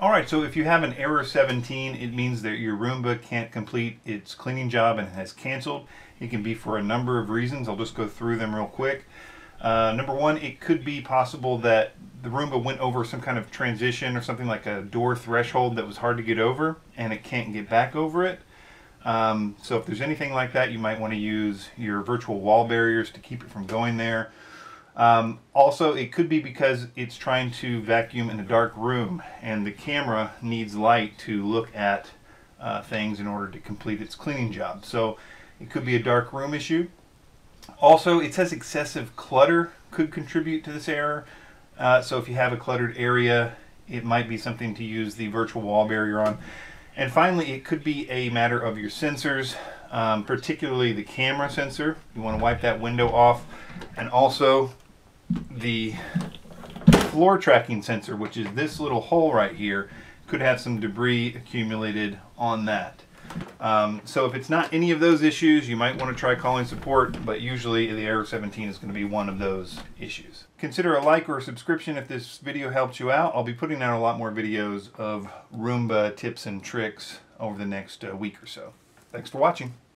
Alright, so if you have an error 17, it means that your Roomba can't complete its cleaning job and has canceled. It can be for a number of reasons. I'll just go through them real quick. Number one, it could be possible that the Roomba went over some kind of transition or something like a door threshold that was hard to get over and it can't get back over it. So if there's anything like that, you might want to use your virtual wall barriers to keep it from going there. Also, it could be because it's trying to vacuum in a dark room and the camera needs light to look at things in order to complete its cleaning job. So it could be a dark room issue. Also, it says excessive clutter could contribute to this error. So if you have a cluttered area, it might be something to use the virtual wall barrier on. And finally, it could be a matter of your sensors, particularly the camera sensor. You want to wipe that window off, and also the floor tracking sensor, which is this little hole right here, could have some debris accumulated on that. So if it's not any of those issues, you might want to try calling support, but usually the error 17 is going to be one of those issues. Consider a like or a subscription if this video helped you out. I'll be putting out a lot more videos of Roomba tips and tricks over the next week or so. Thanks for watching.